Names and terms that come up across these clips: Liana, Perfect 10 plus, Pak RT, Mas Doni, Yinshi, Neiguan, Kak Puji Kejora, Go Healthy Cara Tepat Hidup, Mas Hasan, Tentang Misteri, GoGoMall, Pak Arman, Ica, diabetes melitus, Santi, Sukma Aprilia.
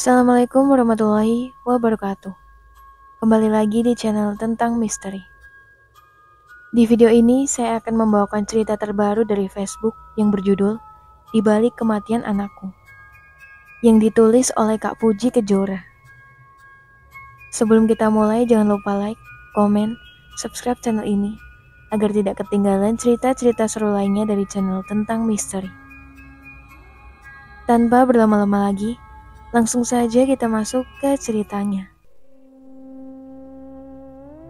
Assalamualaikum warahmatullahi wabarakatuh. Kembali lagi di channel Tentang Misteri. Di video ini saya akan membawakan cerita terbaru dari Facebook yang berjudul Di Balik Kematian Anakku, yang ditulis oleh Kak Puji Kejora. Sebelum kita mulai, jangan lupa like, komen, subscribe channel ini agar tidak ketinggalan cerita-cerita seru lainnya dari channel Tentang Misteri. Tanpa berlama-lama lagi, langsung saja kita masuk ke ceritanya.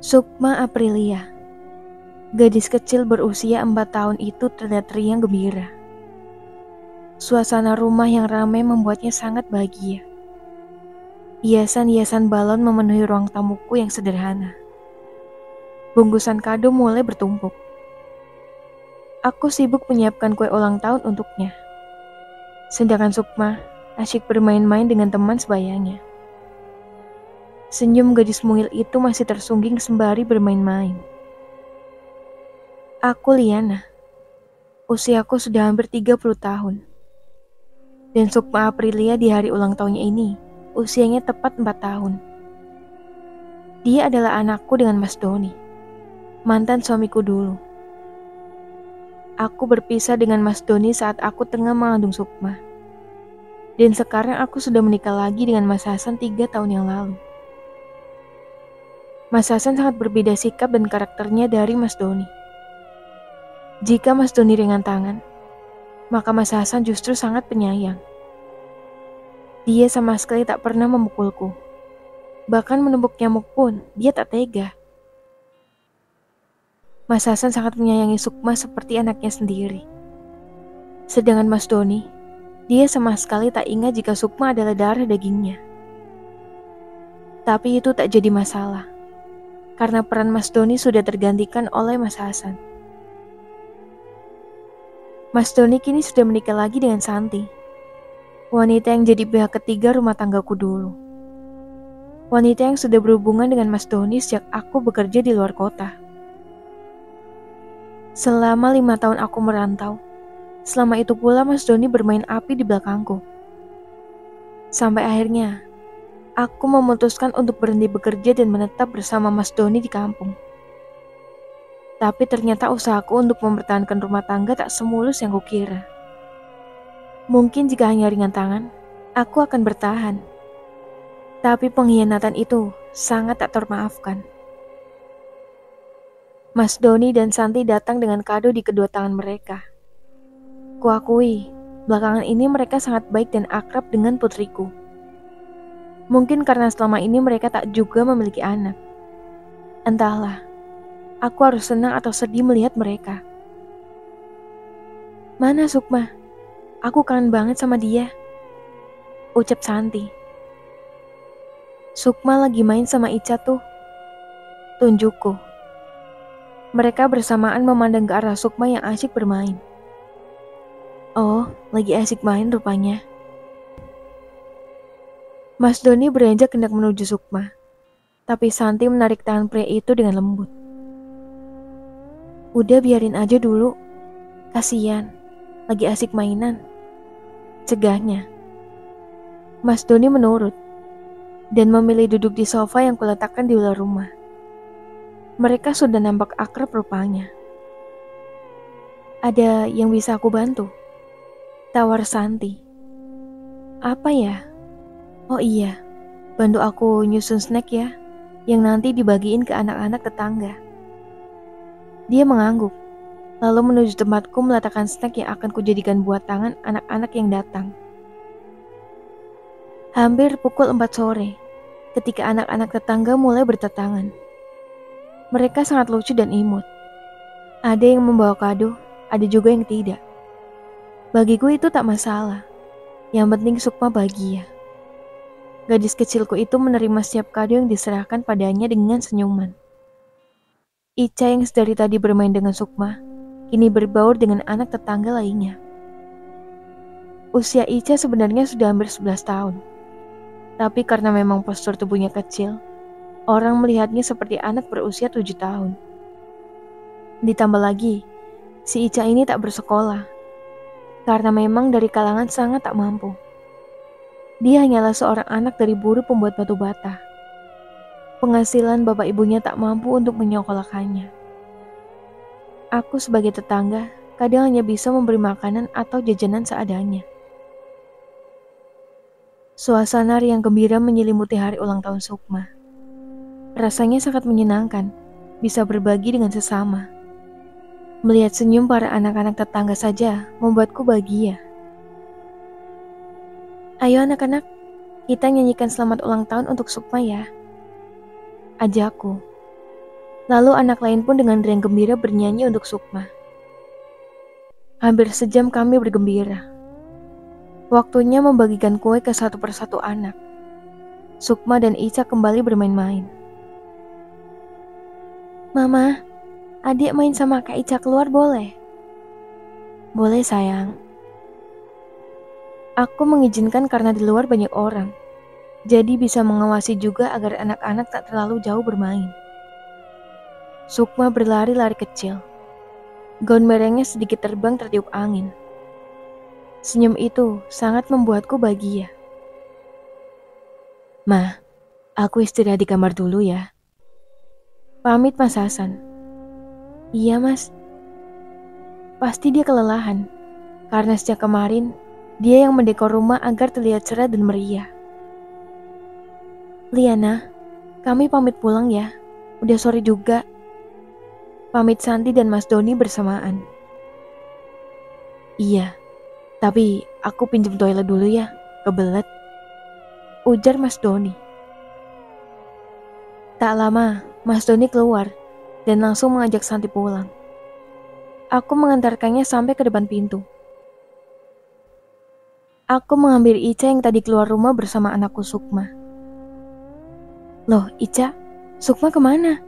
Sukma Aprilia, gadis kecil berusia 4 tahun itu terlihat riang gembira. Suasana rumah yang ramai membuatnya sangat bahagia. Hiasan-hiasan balon memenuhi ruang tamuku yang sederhana. Bungkusan kado mulai bertumpuk. Aku sibuk menyiapkan kue ulang tahun untuknya, sedangkan Sukma asyik bermain-main dengan teman sebayanya. Senyum gadis mungil itu masih tersungging sembari bermain-main. Aku Liana. Usiaku sudah hampir 30 tahun. Dan Sukma Aprilia di hari ulang tahunnya ini, usianya tepat 4 tahun. Dia adalah anakku dengan Mas Doni, mantan suamiku dulu. Aku berpisah dengan Mas Doni saat aku tengah mengandung Sukma. Dan sekarang aku sudah menikah lagi dengan Mas Hasan 3 tahun yang lalu. Mas Hasan sangat berbeda sikap dan karakternya dari Mas Doni. Jika Mas Doni ringan tangan, maka Mas Hasan justru sangat penyayang. Dia sama sekali tak pernah memukulku. Bahkan menumbuk nyamuk pun, dia tak tega. Mas Hasan sangat menyayangi Sukma seperti anaknya sendiri. Sedangkan Mas Doni, dia sama sekali tak ingat jika Sukma adalah darah dagingnya. Tapi itu tak jadi masalah, karena peran Mas Doni sudah tergantikan oleh Mas Hasan. Mas Doni kini sudah menikah lagi dengan Santi, wanita yang jadi pihak ketiga rumah tanggaku dulu. Wanita yang sudah berhubungan dengan Mas Doni sejak aku bekerja di luar kota. Selama 5 tahun aku merantau, selama itu pula Mas Doni bermain api di belakangku. Sampai akhirnya, aku memutuskan untuk berhenti bekerja dan menetap bersama Mas Doni di kampung. Tapi ternyata usahaku untuk mempertahankan rumah tangga tak semulus yang kukira. Mungkin jika hanya ringan tangan, aku akan bertahan. Tapi pengkhianatan itu sangat tak termaafkan. Mas Doni dan Santi datang dengan kado di kedua tangan mereka. Kuakui, belakangan ini mereka sangat baik dan akrab dengan putriku. Mungkin karena selama ini mereka tak juga memiliki anak. Entahlah, aku harus senang atau sedih melihat mereka. Mana Sukma? Aku kangen banget sama dia, ucap Santi. Sukma lagi main sama Ica tuh, tunjukku. Mereka bersamaan memandang ke arah Sukma yang asyik bermain. Oh, lagi asik main rupanya. Mas Doni beranjak hendak menuju Sukma, tapi Santi menarik tangan pria itu dengan lembut. Udah biarin aja dulu, kasihan, lagi asik mainan, cegahnya. Mas Doni menurut dan memilih duduk di sofa yang kuletakkan di luar rumah. Mereka sudah nampak akrab rupanya. Ada yang bisa aku bantu? Tawar Santi. Apa ya? Oh iya, bantu aku nyusun snack ya, yang nanti dibagiin ke anak-anak tetangga. Dia mengangguk, lalu menuju tempatku meletakkan snack yang akan kujadikan buat tangan anak-anak yang datang. Hampir pukul 4 sore, ketika anak-anak tetangga mulai berdatangan. Mereka sangat lucu dan imut. Ada yang membawa kado, ada juga yang tidak. Bagiku itu tak masalah, yang penting Sukma bahagia. Gadis kecilku itu menerima setiap kado yang diserahkan padanya dengan senyuman. Ica yang sedari tadi bermain dengan Sukma, kini berbaur dengan anak tetangga lainnya. Usia Ica sebenarnya sudah hampir 11 tahun. Tapi karena memang postur tubuhnya kecil, orang melihatnya seperti anak berusia 7 tahun. Ditambah lagi, si Ica ini tak bersekolah, karena memang dari kalangan sangat tak mampu. Dia hanyalah seorang anak dari buruh pembuat batu bata. Penghasilan bapak ibunya tak mampu untuk menyokolakannya. Aku sebagai tetangga kadang hanya bisa memberi makanan atau jajanan seadanya. Suasana riang gembira menyelimuti hari ulang tahun Sukma. Rasanya sangat menyenangkan, bisa berbagi dengan sesama. Melihat senyum para anak-anak tetangga saja membuatku bahagia. Ayo anak-anak, kita nyanyikan selamat ulang tahun untuk Sukma ya. Ajakku. Lalu anak lain pun dengan riang gembira bernyanyi untuk Sukma. Hampir sejam kami bergembira. Waktunya membagikan kue ke satu persatu anak. Sukma dan Ica kembali bermain-main. Mama, adik main sama Kak Ica keluar boleh? Boleh sayang. Aku mengizinkan karena di luar banyak orang. Jadi bisa mengawasi juga agar anak-anak tak terlalu jauh bermain. Sukma berlari-lari kecil. Gaun merahnya sedikit terbang tertiup angin. Senyum itu sangat membuatku bahagia. Ma, aku istirahat di kamar dulu ya. Pamit Mas Hasan. Iya Mas. Pasti dia kelelahan, karena sejak kemarin dia yang mendekor rumah agar terlihat cerah dan meriah. Liana, kami pamit pulang ya. Udah sore juga. Pamit Santi dan Mas Doni bersamaan. Iya, tapi aku pinjam toilet dulu ya, kebelet. Ujar Mas Doni. Tak lama, Mas Doni keluar dan langsung mengajak Santi pulang. Aku mengantarkannya sampai ke depan pintu. Aku mengambil Ica yang tadi keluar rumah bersama anakku Sukma. Loh Ica, Sukma kemana?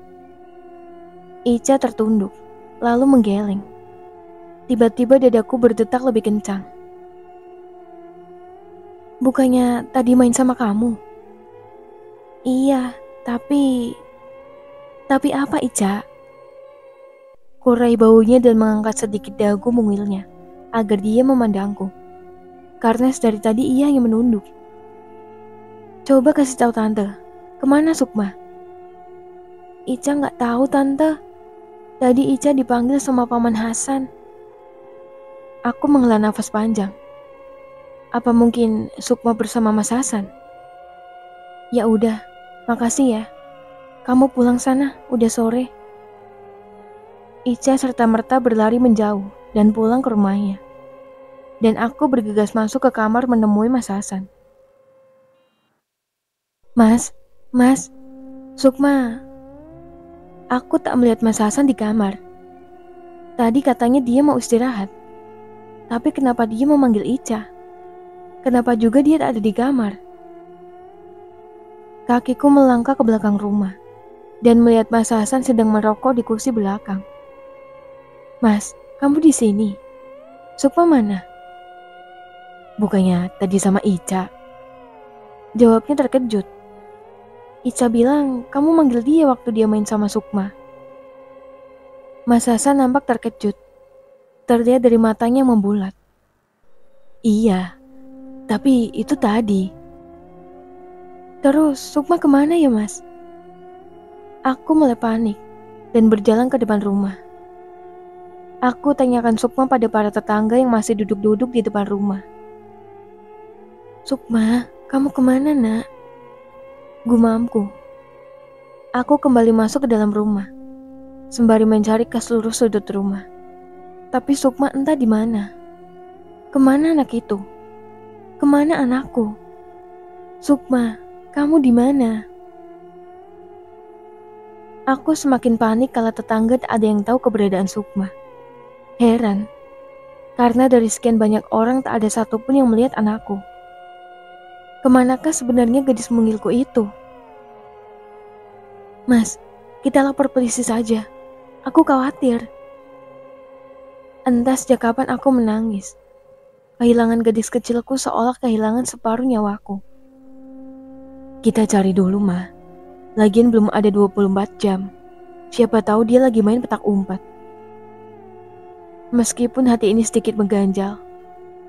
Ica tertunduk, lalu menggeleng. Tiba-tiba dadaku berdetak lebih kencang. Bukannya tadi main sama kamu? Iya, tapi... Tapi apa Ica? Kurai baunya dan mengangkat sedikit dagu mungilnya agar dia memandangku. Karena dari tadi ia yang menunduk. Coba kasih tahu tante, kemana Sukma? Ica nggak tahu tante. Tadi Ica dipanggil sama Paman Hasan. Aku menghela nafas panjang. Apa mungkin Sukma bersama Mas Hasan? Ya udah, makasih ya. Kamu pulang sana, udah sore. Ica serta-merta berlari menjauh dan pulang ke rumahnya. Dan aku bergegas masuk ke kamar menemui Mas Hasan. Mas, Sukma. Aku tak melihat Mas Hasan di kamar. Tadi katanya dia mau istirahat. Tapi kenapa dia memanggil Ica? Kenapa juga dia tak ada di kamar? Kakiku melangkah ke belakang rumah dan melihat Mas Hasan sedang merokok di kursi belakang. Mas, kamu di sini? Sukma mana? Bukannya tadi sama Ica? Jawabnya terkejut. Ica bilang kamu manggil dia waktu dia main sama Sukma. Mas Hasan nampak terkejut. Terlihat dari matanya membulat. Iya, tapi itu tadi. Terus Sukma kemana ya Mas? Aku mulai panik dan berjalan ke depan rumah. Aku tanyakan Sukma pada para tetangga yang masih duduk-duduk di depan rumah. Sukma, kamu kemana nak? Gumamku. Aku kembali masuk ke dalam rumah, sembari mencari ke seluruh sudut rumah. Tapi Sukma entah di mana. Kemana anak itu? Kemana anakku? Sukma, kamu di mana? Aku semakin panik kala tetangga tak ada yang tahu keberadaan Sukma. Heran, karena dari sekian banyak orang tak ada satupun yang melihat anakku. Kemanakah sebenarnya gadis mungilku itu? Mas, kita lapor polisi saja. Aku khawatir. Entah sejak kapan aku menangis. Kehilangan gadis kecilku seolah kehilangan separuh nyawaku. Kita cari dulu, Ma. Lagian belum ada 24 jam. Siapa tahu dia lagi main petak umpet. Meskipun hati ini sedikit mengganjal,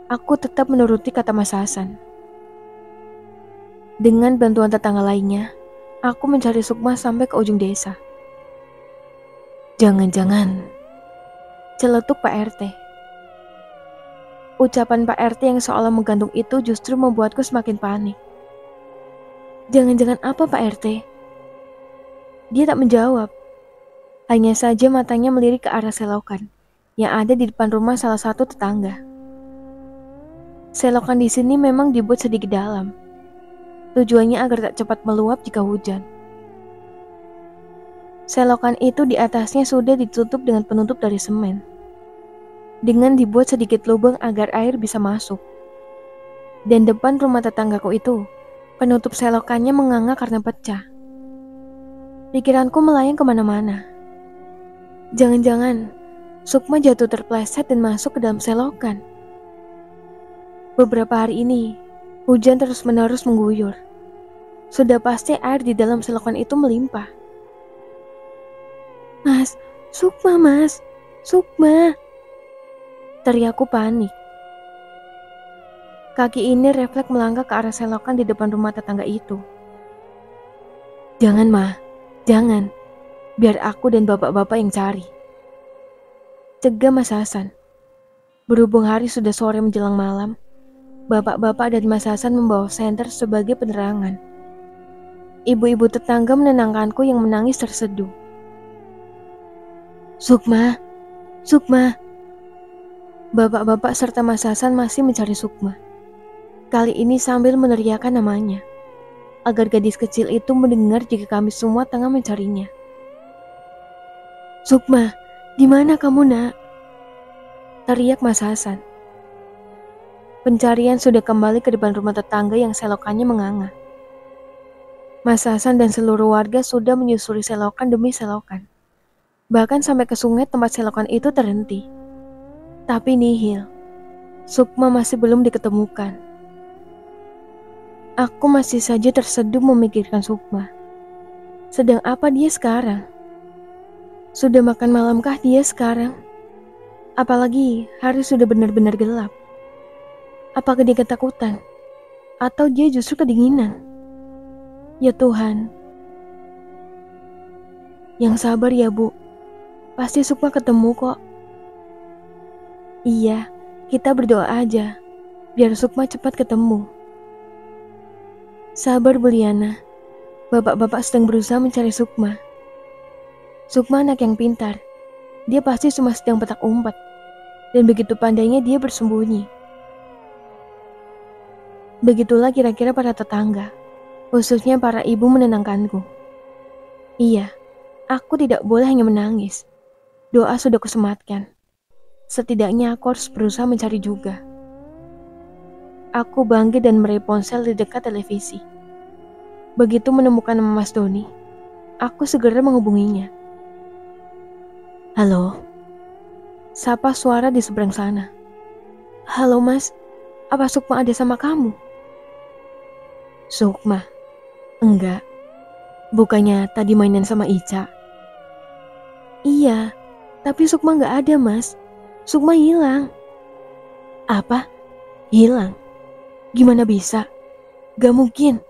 aku tetap menuruti kata Mas Hasan. Dengan bantuan tetangga lainnya, aku mencari Sukma sampai ke ujung desa. Jangan-jangan, celetuk Pak RT. Ucapan Pak RT yang seolah menggantung itu justru membuatku semakin panik. Jangan-jangan apa Pak RT? Dia tak menjawab. Hanya saja matanya melirik ke arah selokan yang ada di depan rumah salah satu tetangga. Selokan di sini memang dibuat sedikit dalam. Tujuannya agar tak cepat meluap jika hujan. Selokan itu di atasnya sudah ditutup dengan penutup dari semen, dengan dibuat sedikit lubang agar air bisa masuk. Dan depan rumah tetanggaku itu, penutup selokannya menganga karena pecah. Pikiranku melayang kemana-mana. Jangan-jangan Sukma jatuh terpleset dan masuk ke dalam selokan. Beberapa hari ini, hujan terus-menerus mengguyur. Sudah pasti air di dalam selokan itu melimpah. Mas, Sukma mas, Sukma, teriakku panik. Kaki ini refleks melangkah ke arah selokan di depan rumah tetangga itu. Jangan ma, jangan, biar aku dan bapak-bapak yang cari, cegah Mas Hasan. Berhubung hari sudah sore menjelang malam, bapak-bapak dan Mas Hasan membawa senter sebagai penerangan. Ibu-ibu tetangga menenangkanku yang menangis terseduh. Sukma, Sukma. Bapak-bapak serta Mas Hasan masih mencari Sukma. Kali ini sambil meneriakkan namanya, agar gadis kecil itu mendengar jika kami semua tengah mencarinya. Sukma, di mana kamu nak? Teriak Mas Hasan. Pencarian sudah kembali ke depan rumah tetangga yang selokannya menganga. Mas Hasan dan seluruh warga sudah menyusuri selokan demi selokan. Bahkan sampai ke sungai tempat selokan itu terhenti. Tapi nihil, Sukma masih belum diketemukan. Aku masih saja terseduh memikirkan Sukma. Sedang apa dia sekarang? Sudah makan malamkah dia sekarang? Apalagi hari sudah benar-benar gelap. Apakah dia ketakutan? Atau dia justru kedinginan? Ya Tuhan. Yang sabar ya Bu. Pasti Sukma ketemu kok. Iya, kita berdoa aja, biar Sukma cepat ketemu. Sabar Bu Liana, bapak-bapak sedang berusaha mencari Sukma. Sukma anak yang pintar, dia pasti cuma sedang petak umpet, dan begitu pandainya dia bersembunyi. Begitulah kira-kira para tetangga, khususnya para ibu menenangkanku. Iya, aku tidak boleh hanya menangis. Doa sudah kusematkan. Setidaknya aku harus berusaha mencari juga. Aku bangkit dan meraih ponsel di dekat televisi. Begitu menemukan Mas Doni, aku segera menghubunginya. Halo. Sapa suara di seberang sana. Halo Mas, apa Sukma ada sama kamu? Sukma? Enggak. Bukannya tadi mainan sama Ica? Iya, tapi Sukma nggak ada Mas. Sukma hilang. Apa? Hilang? Gimana bisa? Gak mungkin.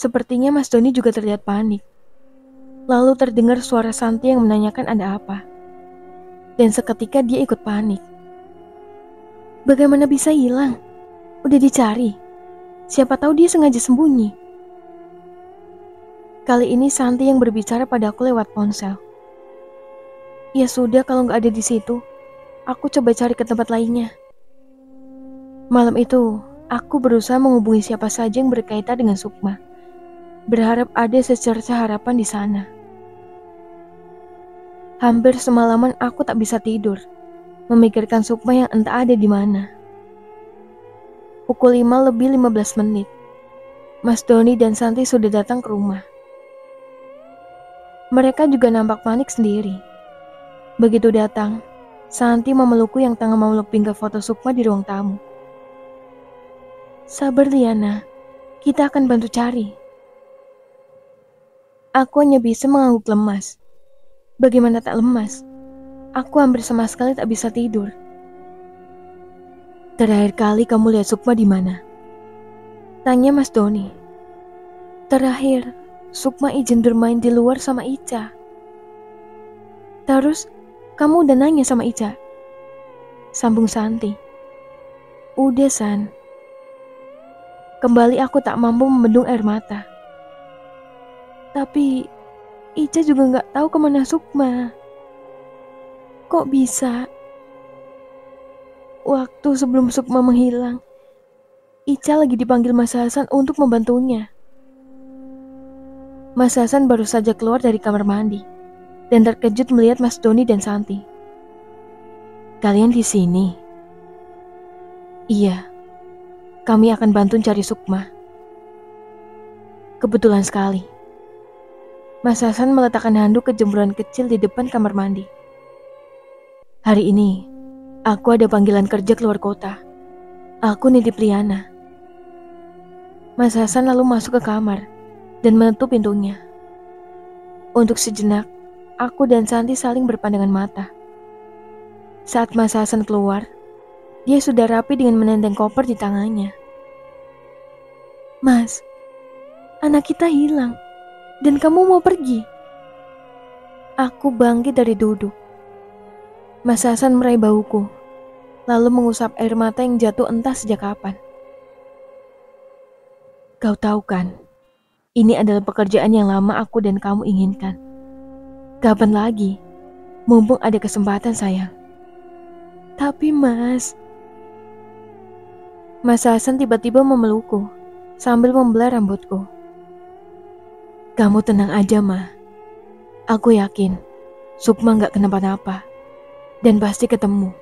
Sepertinya Mas Doni juga terlihat panik. Lalu terdengar suara Santi yang menanyakan ada apa. Dan seketika dia ikut panik. Bagaimana bisa hilang? Udah dicari. Siapa tahu dia sengaja sembunyi. Kali ini Santi yang berbicara padaku lewat ponsel. Ya sudah, kalau nggak ada di situ, aku coba cari ke tempat lainnya. Malam itu, aku berusaha menghubungi siapa saja yang berkaitan dengan Sukma. Berharap ada secerca harapan di sana. Hampir semalaman aku tak bisa tidur, memikirkan Sukma yang entah ada di mana. Pukul 5:15, Mas Doni dan Santi sudah datang ke rumah. Mereka juga nampak panik sendiri. Begitu datang, Santi memelukku yang tengah memeluk bingkai foto Sukma di ruang tamu. Sabar Liana, kita akan bantu cari. Aku hanya bisa mengangguk lemas. Bagaimana tak lemas? Aku hampir sama sekali tak bisa tidur. Terakhir kali kamu lihat Sukma di mana? tanya Mas Doni. Terakhir, Sukma izin bermain di luar sama Ica. Terus, kamu udah nanya sama Ica? Sambung Santi. Udah, San. Kembali aku tak mampu membendung air mata. Tapi, Ica juga nggak tahu kemana Sukma. Kok bisa? Waktu sebelum Sukma menghilang, Ica lagi dipanggil Mas Hasan untuk membantunya. Mas Hasan baru saja keluar dari kamar mandi dan terkejut melihat Mas Doni dan Santi. Kalian di sini? Iya, kami akan bantu cari Sukma. Kebetulan sekali. Mas Hasan meletakkan handuk kejemburan kecil di depan kamar mandi. Hari ini, aku ada panggilan kerja keluar kota. Aku nitip Liana. Mas Hasan lalu masuk ke kamar dan menutup pintunya. Untuk sejenak, aku dan Santi saling berpandangan mata. Saat Mas Hasan keluar, dia sudah rapi dengan menenteng koper di tangannya. Mas, anak kita hilang, dan kamu mau pergi? Aku bangkit dari duduk. Mas Hasan meraih bahuku, lalu mengusap air mata yang jatuh entah sejak kapan. Kau tahu kan? Ini adalah pekerjaan yang lama aku dan kamu inginkan. Kapan lagi? Mumpung ada kesempatan, sayang. Tapi Mas Hasan tiba-tiba memelukku sambil membelah rambutku. Kamu tenang aja, Ma. Aku yakin Sukma gak kenapa-napa dan pasti ketemu.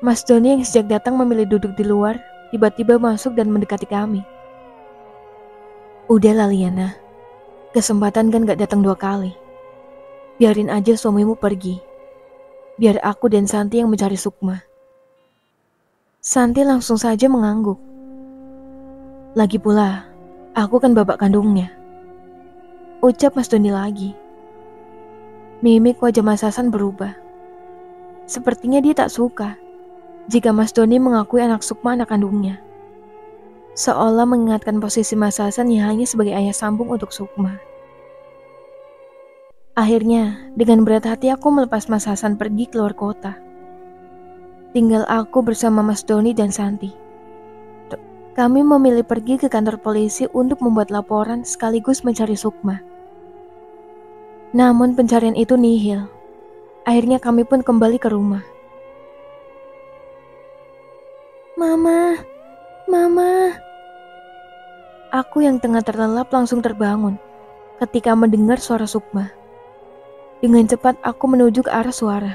Mas Doni yang sejak datang memilih duduk di luar tiba-tiba masuk dan mendekati kami. Udahlah, Liana. Kesempatan kan gak datang dua kali. Biarin aja suamimu pergi. Biar aku dan Santi yang mencari Sukma. Santi langsung saja mengangguk. Lagi pula, aku kan babak kandungnya. Ucap Mas Doni lagi. Mimik wajah Mas Hasan berubah. Sepertinya dia tak suka jika Mas Doni mengakui anak Sukma anak kandungnya. Seolah mengingatkan posisi Mas Hasan yang hanya sebagai ayah sambung untuk Sukma. Akhirnya, dengan berat hati aku melepas Mas Hasan pergi keluar kota. Tinggal aku bersama Mas Doni dan Santi. Kami memilih pergi ke kantor polisi untuk membuat laporan sekaligus mencari Sukma. Namun pencarian itu nihil. Akhirnya kami pun kembali ke rumah. Mama, Mama. Aku yang tengah terlelap langsung terbangun ketika mendengar suara Sukma. Dengan cepat aku menuju ke arah suara.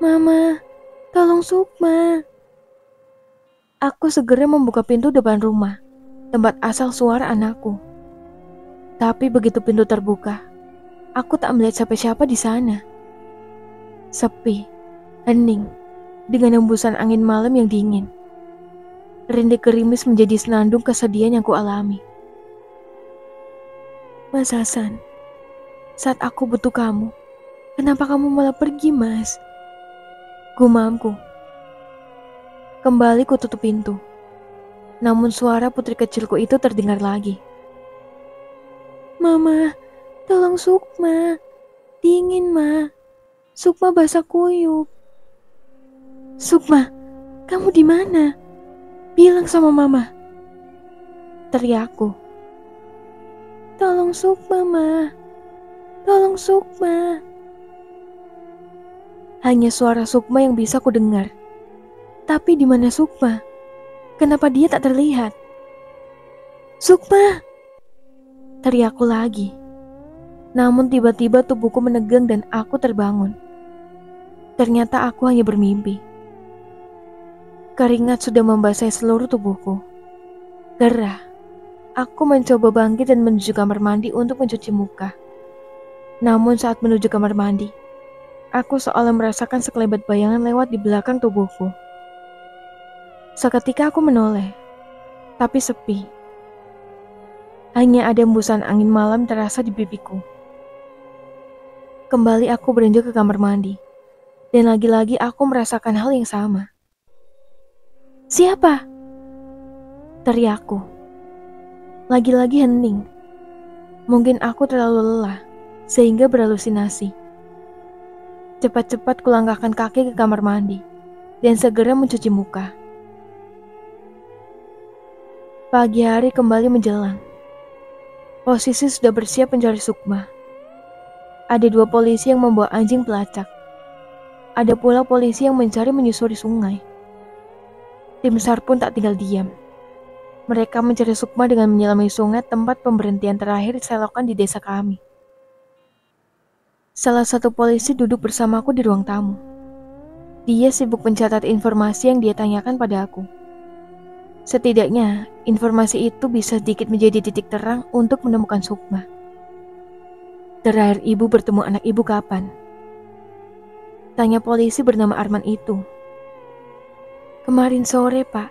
Mama, tolong Sukma. Aku segera membuka pintu depan rumah, tempat asal suara anakku. Tapi begitu pintu terbuka, aku tak melihat siapa-siapa di sana. Sepi, hening, dengan hembusan angin malam yang dingin. Rintik gerimis menjadi senandung kesedihan yang kualami. Mas Hasan, saat aku butuh kamu, kenapa kamu malah pergi, Mas? Gumamku. Kembali kututup pintu. Namun suara putri kecilku itu terdengar lagi. Mama, tolong Sukma. Dingin, Ma. Sukma basah kuyup. Sukma, kamu di mana? Bilang sama Mama. Teriakku. Tolong Sukma, Ma. Tolong Sukma. Hanya suara Sukma yang bisa kudengar. Tapi di mana Sukma? Kenapa dia tak terlihat? Sukma! Teriakku lagi. Namun tiba-tiba tubuhku menegang dan aku terbangun. Ternyata aku hanya bermimpi. Keringat sudah membasahi seluruh tubuhku. Gerah, aku mencoba bangkit dan menuju kamar mandi untuk mencuci muka. Namun saat menuju kamar mandi, aku seolah merasakan sekelebat bayangan lewat di belakang tubuhku. Seketika aku menoleh, tapi sepi. Hanya ada embusan angin malam terasa di pipiku. Kembali aku beranjak ke kamar mandi, dan lagi-lagi aku merasakan hal yang sama. Siapa? Teriakku. Lagi-lagi hening. Mungkin aku terlalu lelah sehingga berhalusinasi. Cepat-cepat kulangkahkan kaki ke kamar mandi dan segera mencuci muka. Pagi hari kembali menjelang. Posisi sudah bersiap pencari Sukma. Ada 2 polisi yang membawa anjing pelacak. Ada pula polisi yang mencari menyusuri sungai. Tim SAR pun tak tinggal diam. Mereka mencari Sukma dengan menyelami sungai tempat pemberhentian terakhir selokan di desa kami. Salah satu polisi duduk bersamaku di ruang tamu. Dia sibuk mencatat informasi yang dia tanyakan pada aku. Setidaknya, informasi itu bisa sedikit menjadi titik terang untuk menemukan Sukma. Terakhir ibu bertemu anak ibu kapan? Tanya polisi bernama Arman itu. Kemarin sore, Pak.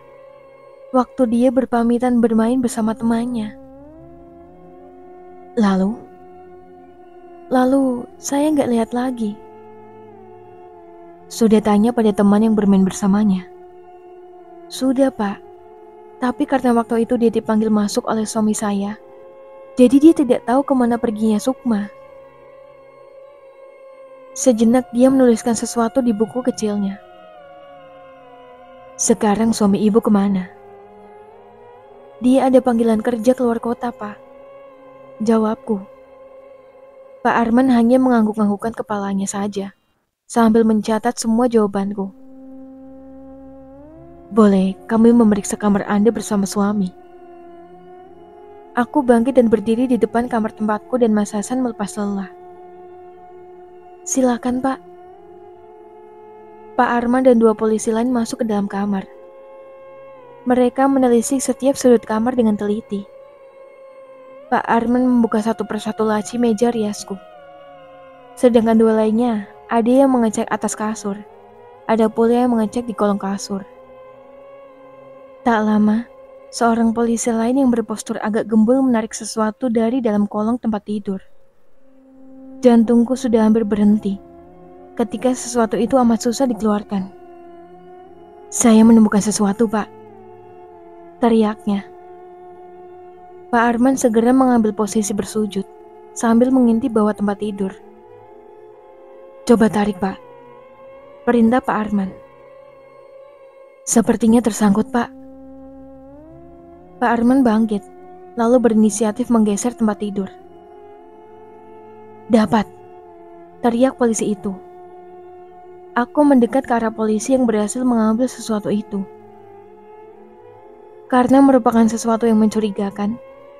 Waktu dia berpamitan bermain bersama temannya. Lalu saya nggak lihat lagi. Sudah tanya pada teman yang bermain bersamanya? Sudah, Pak. Tapi karena waktu itu dia dipanggil masuk oleh suami saya, jadi dia tidak tahu kemana perginya Sukma. Sejenak dia menuliskan sesuatu di buku kecilnya. Sekarang suami ibu kemana? Dia ada panggilan kerja keluar kota, Pak. Jawabku. Pak Arman hanya mengangguk-anggukkan kepalanya saja, sambil mencatat semua jawabanku. Boleh, kami memeriksa kamar Anda bersama suami. Aku bangkit dan berdiri di depan kamar tempatku dan Mas Hasan melepas lelah. Silakan, Pak. Pak Arman dan 2 polisi lain masuk ke dalam kamar. Mereka menelisik setiap sudut kamar dengan teliti. Pak Arman membuka satu persatu laci meja riasku. Sedangkan 2 lainnya, ada yang mengecek atas kasur. Ada pula yang mengecek di kolong kasur. Tak lama, seorang polisi lain yang berpostur agak gembul menarik sesuatu dari dalam kolong tempat tidur. Jantungku sudah hampir berhenti ketika sesuatu itu amat susah dikeluarkan. Saya menemukan sesuatu, Pak. Teriaknya. Pak Arman segera mengambil posisi bersujud sambil mengintip bawah tempat tidur. Coba tarik, Pak. Perintah Pak Arman. Sepertinya tersangkut, Pak. Pak Arman bangkit, lalu berinisiatif menggeser tempat tidur. Dapat, teriak polisi itu. Aku mendekat ke arah polisi yang berhasil mengambil sesuatu itu. Karena merupakan sesuatu yang mencurigakan,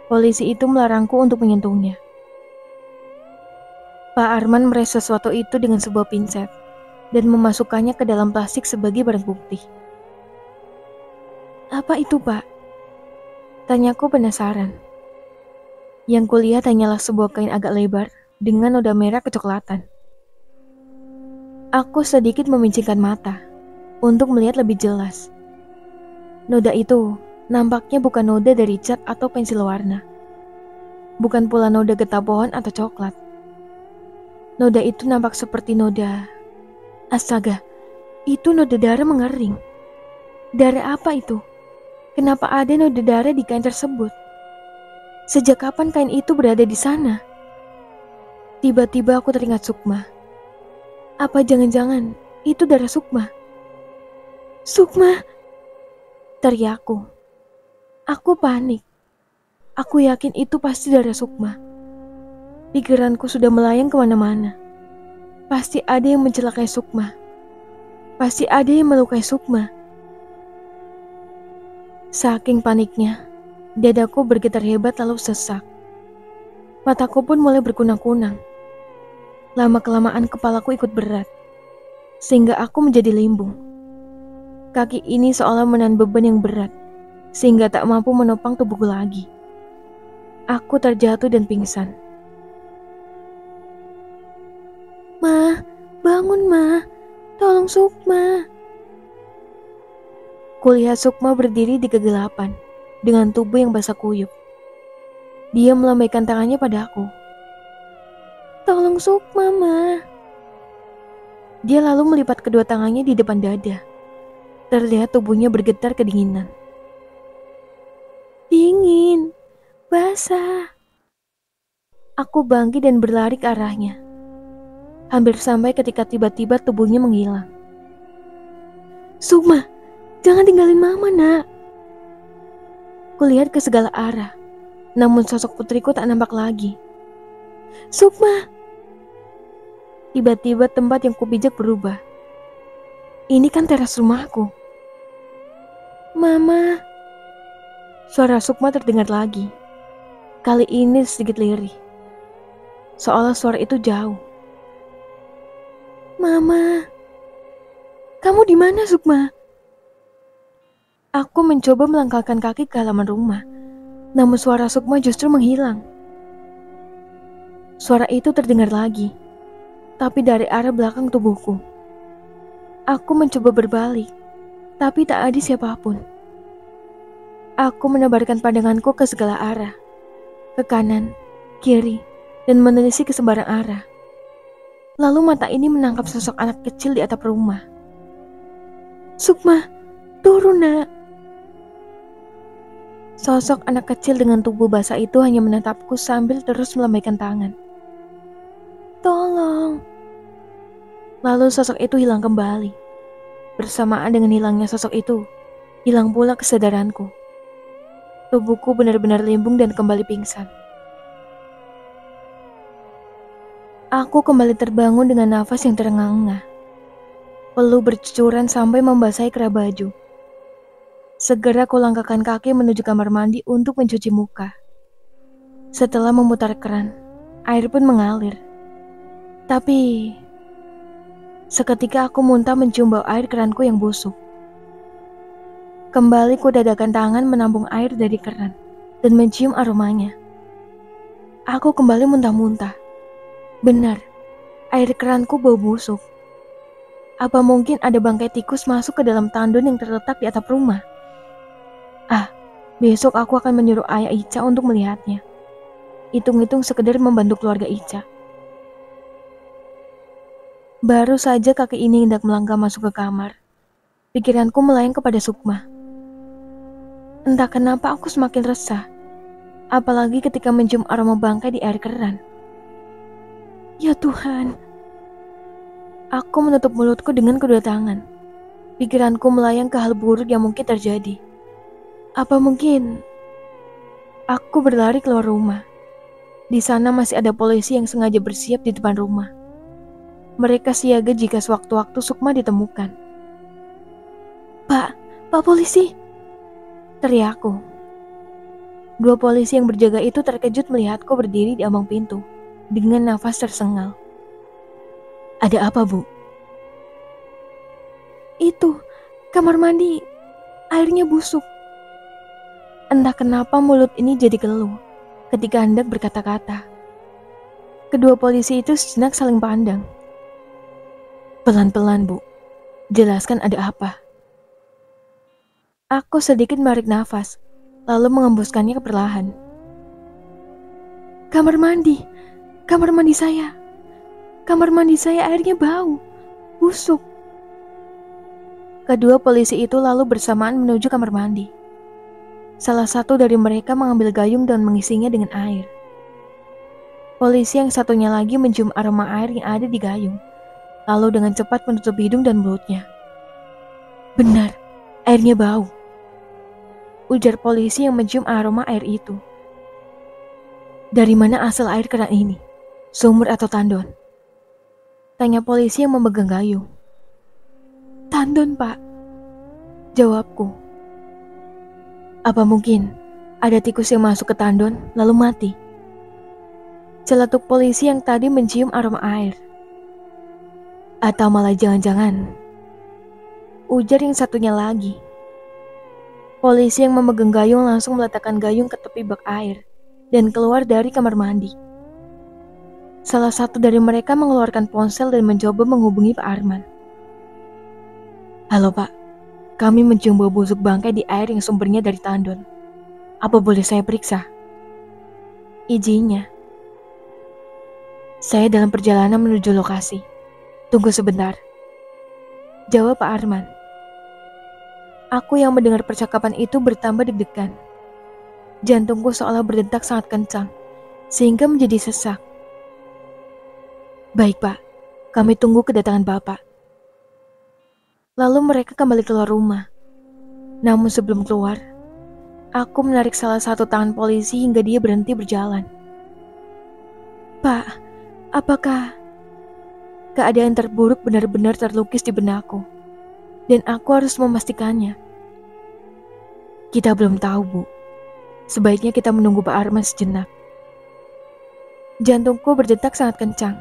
polisi itu melarangku untuk menyentuhnya. Pak Arman meraih sesuatu itu dengan sebuah pinset dan memasukkannya ke dalam plastik sebagai barang bukti. Apa itu, Pak? Tanyaku penasaran. Yang kulihat hanyalah sebuah kain agak lebar dengan noda merah kecoklatan. Aku sedikit memincingkan mata untuk melihat lebih jelas. Noda itu nampaknya bukan noda dari cat atau pensil warna. Bukan pula noda getah pohon atau coklat. Noda itu nampak seperti noda... Astaga, itu noda darah mengering. Darah apa itu? Kenapa ada noda darah di kain tersebut? Sejak kapan kain itu berada di sana? Tiba-tiba aku teringat Sukma. Apa jangan-jangan itu darah Sukma? Sukma! Teriakku. Aku panik. Aku yakin itu pasti darah Sukma. Pikiranku sudah melayang kemana-mana. Pasti ada yang mencelakai Sukma. Pasti ada yang melukai Sukma. Saking paniknya, dadaku bergetar hebat lalu sesak. Mataku pun mulai berkunang-kunang. Lama-kelamaan kepalaku ikut berat, sehingga aku menjadi limbung. Kaki ini seolah menahan beban yang berat, sehingga tak mampu menopang tubuhku lagi. Aku terjatuh dan pingsan. Ma, bangun, Ma. Tolong Sukma. Kulihat Sukma berdiri di kegelapan dengan tubuh yang basah kuyup. Dia melambaikan tangannya padaku. Tolong Sukma, Ma. Dia lalu melipat kedua tangannya di depan dada. Terlihat tubuhnya bergetar kedinginan. Dingin, basah. Aku bangkit dan berlari ke arahnya. Hampir sampai ketika tiba-tiba tubuhnya menghilang. Sukma, jangan tinggalin mama, nak. Kulihat ke segala arah, namun sosok putriku tak nampak lagi. Sukma! Tiba-tiba tempat yang kupijak berubah. Ini kan teras rumahku. Mama. Suara Sukma terdengar lagi. Kali ini sedikit lirih. Seolah suara itu jauh. Mama. Kamu di mana, Sukma? Aku mencoba melangkahkan kaki ke halaman rumah. Namun suara Sukma justru menghilang. Suara itu terdengar lagi, tapi dari arah belakang tubuhku. Aku mencoba berbalik, tapi tak ada siapapun. Aku menebarkan pandanganku ke segala arah, ke kanan, kiri, dan menelisik ke sembarang arah. Lalu mata ini menangkap sosok anak kecil di atap rumah. Sukma, turun, nak. Sosok anak kecil dengan tubuh basah itu hanya menatapku sambil terus melambaikan tangan. Tolong. Lalu sosok itu hilang kembali. Bersamaan dengan hilangnya sosok itu, hilang pula kesadaranku. Tubuhku benar-benar limbung dan kembali pingsan. Aku kembali terbangun dengan nafas yang terengah-engah. Peluh bercucuran sampai membasahi kerah baju. Segera kulangkahkan kaki menuju kamar mandi untuk mencuci muka. Setelah memutar keran, air pun mengalir. Tapi, seketika aku muntah mencium bau air keranku yang busuk. Kembali kudadakan tangan menampung air dari keran dan mencium aromanya. Aku kembali muntah-muntah. Benar, air keranku bau busuk. Apa mungkin ada bangkai tikus masuk ke dalam tandon yang terletak di atap rumah? Ah, besok aku akan menyuruh ayah Ica untuk melihatnya. Hitung-hitung sekedar membantu keluarga Ica. Baru saja kaki ini hendak melangkah masuk ke kamar, pikiranku melayang kepada Sukma. Entah kenapa aku semakin resah, apalagi ketika mencium aroma bangkai di air keran. Ya Tuhan. Aku menutup mulutku dengan kedua tangan. Pikiranku melayang ke hal buruk yang mungkin terjadi. Apa mungkin? Aku berlari keluar rumah. Di sana masih ada polisi yang sengaja bersiap di depan rumah. Mereka siaga jika sewaktu-waktu Sukma ditemukan. Pak polisi! Teriakku. Dua polisi yang berjaga itu terkejut melihatku berdiri di ambang pintu dengan nafas tersengal. Ada apa, Bu? Itu, kamar mandi. Airnya busuk. Entah kenapa mulut ini jadi keluh ketika hendak berkata-kata. Kedua polisi itu sejenak saling pandang. Pelan-pelan, Bu. Jelaskan ada apa. Aku sedikit menarik nafas, lalu mengembuskannya perlahan. Kamar mandi saya airnya bau, busuk. Kedua polisi itu lalu bersamaan menuju kamar mandi. Salah satu dari mereka mengambil gayung dan mengisinya dengan air. Polisi yang satunya lagi mencium aroma air yang ada di gayung, lalu dengan cepat menutup hidung dan mulutnya. Benar, airnya bau. Ujar polisi yang mencium aroma air itu. Dari mana asal air keran ini? Sumur atau tandon? Tanya polisi yang memegang gayung. Tandon, Pak. Jawabku. Apa mungkin ada tikus yang masuk ke tandon lalu mati? Celetuk polisi yang tadi mencium aroma air. Atau malah jangan-jangan, ujar yang satunya lagi. Polisi yang memegang gayung langsung meletakkan gayung ke tepi bak air dan keluar dari kamar mandi. Salah satu dari mereka mengeluarkan ponsel dan mencoba menghubungi Pak Arman. Halo Pak, kami mencium bau busuk bangkai di air yang sumbernya dari tandon. Apa boleh saya periksa? Izinnya. Saya dalam perjalanan menuju lokasi. Tunggu sebentar. Jawab Pak Arman. Aku yang mendengar percakapan itu bertambah deg-degan. Jantungku seolah berdetak sangat kencang, sehingga menjadi sesak. Baik Pak, kami tunggu kedatangan Bapak. Lalu mereka kembali keluar rumah. Namun sebelum keluar, aku menarik salah satu tangan polisi hingga dia berhenti berjalan. Pak, apakah... Keadaan terburuk benar-benar terlukis di benakku, dan aku harus memastikannya. Kita belum tahu, Bu. Sebaiknya kita menunggu Pak Arman sejenak. Jantungku berdetak sangat kencang.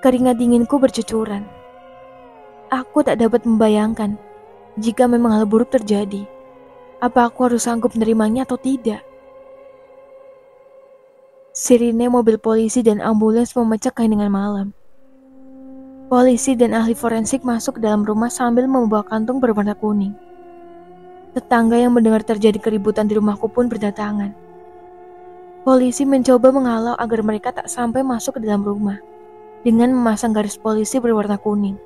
Keringat dinginku bercucuran. Aku tak dapat membayangkan jika memang hal buruk terjadi. Apa aku harus sanggup menerimanya atau tidak? Sirine mobil polisi dan ambulans memecah keheningan malam. Polisi dan ahli forensik masuk ke dalam rumah sambil membawa kantung berwarna kuning. Tetangga yang mendengar terjadi keributan di rumahku pun berdatangan. Polisi mencoba menghalau agar mereka tak sampai masuk ke dalam rumah dengan memasang garis polisi berwarna kuning.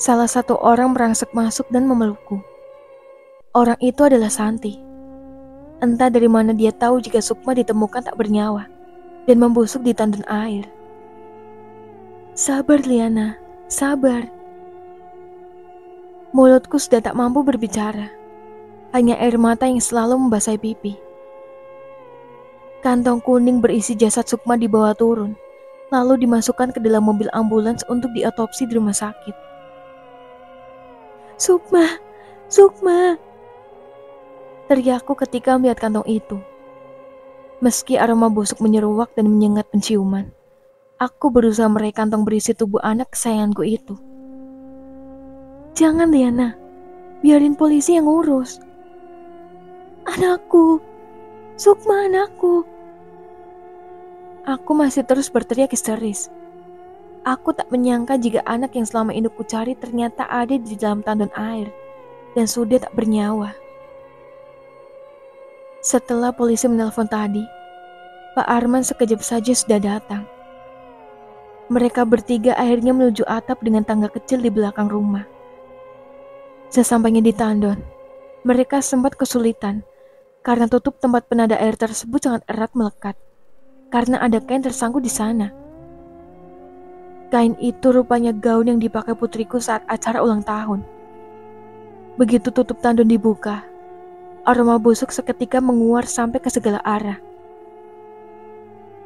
Salah satu orang merangsek masuk dan memelukku. Orang itu adalah Santi. Entah dari mana dia tahu jika Sukma ditemukan tak bernyawa dan membusuk di tandon air. Sabar Liana, sabar. Mulutku sudah tak mampu berbicara. Hanya air mata yang selalu membasahi pipi. Kantong kuning berisi jasad Sukma dibawa turun, lalu dimasukkan ke dalam mobil ambulans untuk diotopsi di rumah sakit. Sukma, Sukma! Teriakku ketika melihat kantong itu. Meski aroma busuk menyeruak dan menyengat penciuman, aku berusaha meraih kantong berisi tubuh anak kesayanganku itu. Jangan Liana, biarin polisi yang ngurus. Anakku, Sukma anakku. Aku masih terus berteriak histeris. Aku tak menyangka jika anak yang selama ini ku cari ternyata ada di dalam tandon air dan sudah tak bernyawa. Setelah polisi menelpon tadi, Pak Arman sekejap saja sudah datang. Mereka bertiga akhirnya menuju atap dengan tangga kecil di belakang rumah. Sesampainya di tandon, mereka sempat kesulitan karena tutup tempat penada air tersebut sangat erat melekat karena ada kain tersangkut di sana. Kain itu rupanya gaun yang dipakai putriku saat acara ulang tahun. Begitu tutup tandon dibuka, aroma busuk seketika menguar sampai ke segala arah.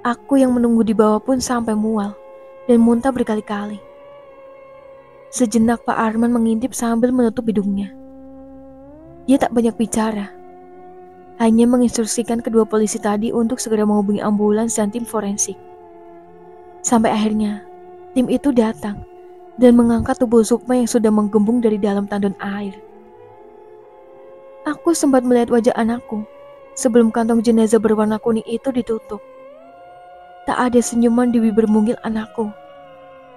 Aku yang menunggu di bawah pun sampai mual dan muntah berkali-kali. Sejenak Pak Arman mengintip sambil menutup hidungnya. Dia tak banyak bicara, hanya menginstruksikan kedua polisi tadi untuk segera menghubungi ambulans dan tim forensik. Sampai akhirnya, tim itu datang dan mengangkat tubuh Sukma yang sudah menggembung dari dalam tandon air. Aku sempat melihat wajah anakku sebelum kantong jenazah berwarna kuning itu ditutup. Tak ada senyuman di bibir mungil anakku.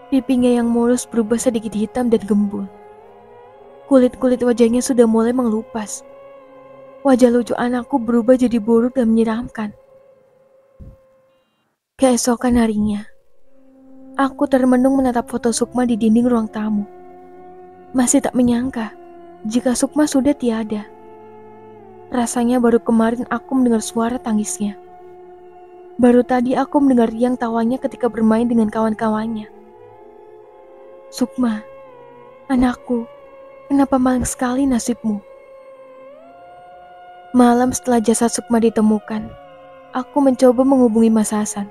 Pipinya yang mulus berubah sedikit hitam dan gembul. Kulit-kulit wajahnya sudah mulai mengelupas. Wajah lucu anakku berubah jadi buruk dan menyeramkan. Keesokan harinya, aku termenung menatap foto Sukma di dinding ruang tamu. Masih tak menyangka jika Sukma sudah tiada. Rasanya baru kemarin aku mendengar suara tangisnya. Baru tadi aku mendengar riang tawanya ketika bermain dengan kawan-kawannya. Sukma, anakku, kenapa malang sekali nasibmu? Malam setelah jasad Sukma ditemukan, aku mencoba menghubungi Mas Hasan.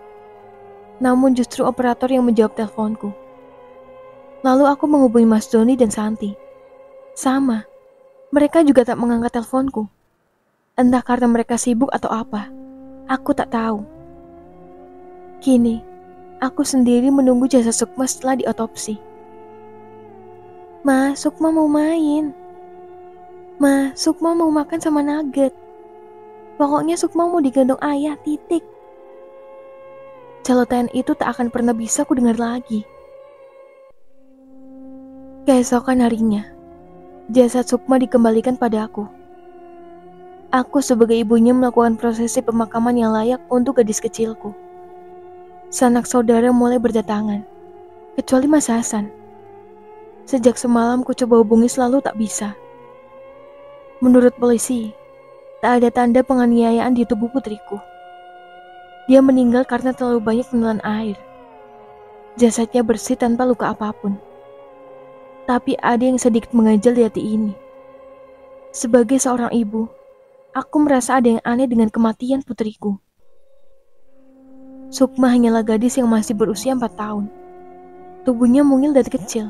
Namun justru operator yang menjawab teleponku. Lalu aku menghubungi Mas Doni dan Santi. Sama, mereka juga tak mengangkat teleponku. Entah karena mereka sibuk atau apa, aku tak tahu. Kini, aku sendiri menunggu jasad Sukma setelah diotopsi. Ma, Sukma mau main. Ma, Sukma mau makan sama nugget. Pokoknya Sukma mau digendong ayah, titik. Celotehan itu tak akan pernah bisa ku dengar lagi. Keesokan harinya, jasad Sukma dikembalikan padaku. Aku sebagai ibunya melakukan prosesi pemakaman yang layak untuk gadis kecilku. Sanak saudara mulai berdatangan, kecuali Mas Hasan. Sejak semalam ku coba hubungi selalu tak bisa. Menurut polisi, Tak ada tanda penganiayaan di tubuh putriku. Dia meninggal karena terlalu banyak menelan air. Jasadnya bersih tanpa luka apapun. Tapi ada yang sedikit mengganjal di hati ini. Sebagai seorang ibu, aku merasa ada yang aneh dengan kematian putriku. Sukma hanyalah gadis yang masih berusia 4 tahun. Tubuhnya mungil dan kecil.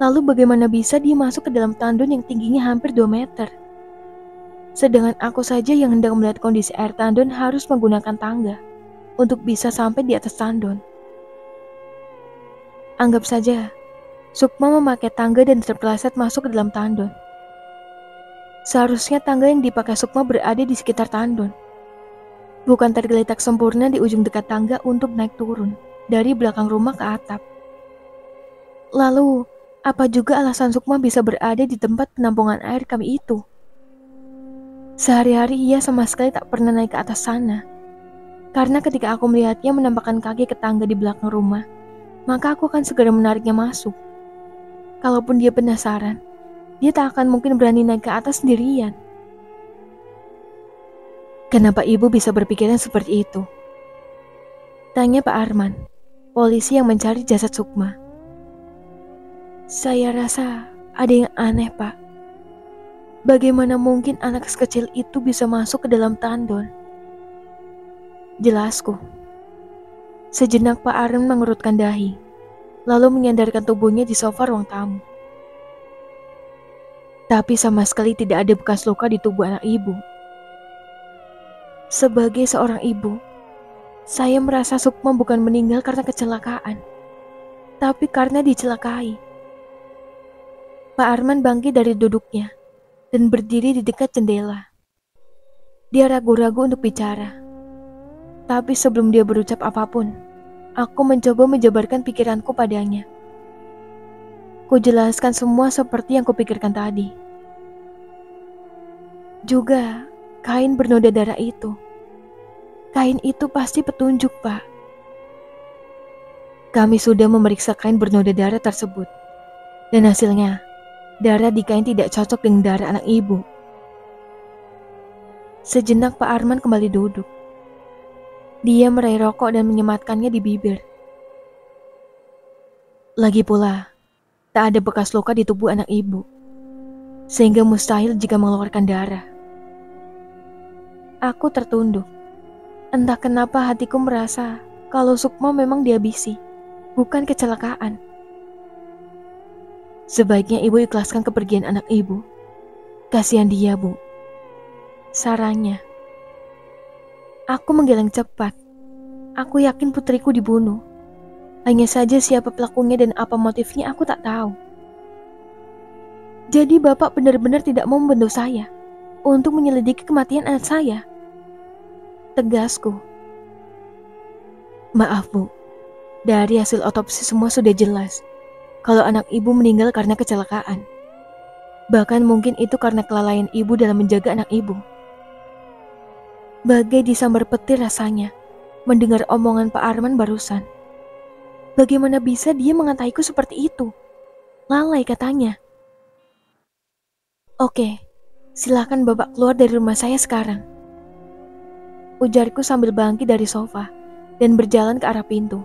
Lalu bagaimana bisa dia masuk ke dalam tandon yang tingginya hampir 2 meter? Sedangkan aku saja yang hendak melihat kondisi air tandon harus menggunakan tangga untuk bisa sampai di atas tandon. Anggap saja, Sukma memakai tangga dan terpeleset masuk ke dalam tandon. Seharusnya tangga yang dipakai Sukma berada di sekitar tandon, bukan tergeletak sempurna di ujung dekat tangga untuk naik turun dari belakang rumah ke atap. Lalu, apa juga alasan Sukma bisa berada di tempat penampungan air kami itu? Sehari-hari ia sama sekali tak pernah naik ke atas sana, karena ketika aku melihatnya menampakkan kaki ke tangga di belakang rumah, maka aku akan segera menariknya masuk. Kalaupun dia penasaran, dia tak akan mungkin berani naik ke atas sendirian. Kenapa ibu bisa berpikiran seperti itu? Tanya Pak Arman, polisi yang mencari jasad Sukma. Saya rasa ada yang aneh, Pak. Bagaimana mungkin anak sekecil itu bisa masuk ke dalam tandon? Jelasku. Sejenak Pak Arman mengerutkan dahi, lalu menyandarkan tubuhnya di sofa ruang tamu. Tapi sama sekali tidak ada bekas luka di tubuh anak ibu. Sebagai seorang ibu, saya merasa Sukma bukan meninggal karena kecelakaan, tapi karena dicelakai. Pak Arman bangkit dari duduknya dan berdiri di dekat jendela. Dia ragu-ragu untuk bicara. Tapi sebelum dia berucap apapun, aku mencoba menjabarkan pikiranku padanya. Kujelaskan semua seperti yang kupikirkan tadi. Juga kain bernoda darah itu. Kain itu pasti petunjuk, Pak. Kami sudah memeriksa kain bernoda darah tersebut. Dan hasilnya, darah di kain tidak cocok dengan darah anak ibu. Sejenak Pak Arman kembali duduk. Dia meraih rokok dan menyematkannya di bibir. Lagi pula, tak ada bekas luka di tubuh anak ibu, sehingga mustahil jika mengeluarkan darah. Aku tertunduk. Entah kenapa hatiku merasa kalau Sukma memang dihabisi, bukan kecelakaan. Sebaiknya ibu ikhlaskan kepergian anak ibu. Kasihan dia, Bu. Sarannya. Aku menggeleng cepat. Aku yakin putriku dibunuh. Hanya saja siapa pelakunya dan apa motifnya aku tak tahu. Jadi Bapak benar-benar tidak mau membantu saya untuk menyelidiki kematian anak saya? Tegasku. Maaf, Bu. Dari hasil otopsi semua sudah jelas kalau anak ibu meninggal karena kecelakaan. Bahkan mungkin itu karena kelalaian ibu dalam menjaga anak ibu. Bagai disambar petir rasanya mendengar omongan Pak Arman barusan. Bagaimana bisa dia mengantaiku seperti itu? Lalai katanya. Oke, silakan Bapak keluar dari rumah saya sekarang. Ujarku sambil bangkit dari sofa dan berjalan ke arah pintu.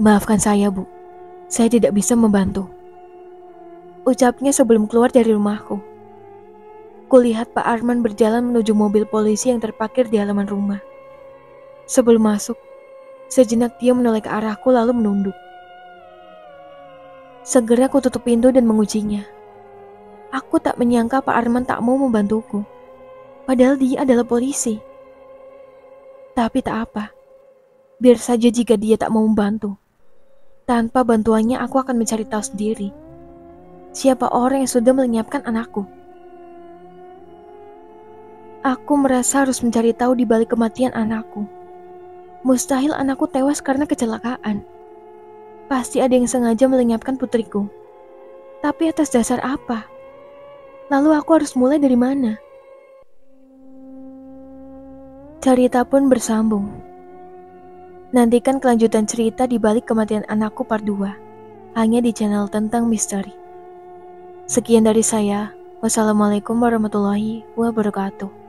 Maafkan saya, Bu. Saya tidak bisa membantu. Ucapnya sebelum keluar dari rumahku. Kulihat Pak Arman berjalan menuju mobil polisi yang terparkir di halaman rumah. Sebelum masuk, sejenak dia menoleh ke arahku lalu menunduk. Segera aku tutup pintu dan menguncinya. Aku tak menyangka Pak Arman tak mau membantuku, padahal dia adalah polisi. Tapi tak apa, biar saja jika dia tak mau membantu. Tanpa bantuannya aku akan mencari tahu sendiri siapa orang yang sudah melenyapkan anakku. Aku merasa harus mencari tahu di balik kematian anakku. Mustahil anakku tewas karena kecelakaan. Pasti ada yang sengaja melenyapkan putriku. Tapi atas dasar apa? Lalu aku harus mulai dari mana? Cerita pun bersambung. Nantikan kelanjutan cerita di balik kematian anakku part 2 hanya di channel Tentang Misteri. Sekian dari saya, Wassalamualaikum warahmatullahi wabarakatuh.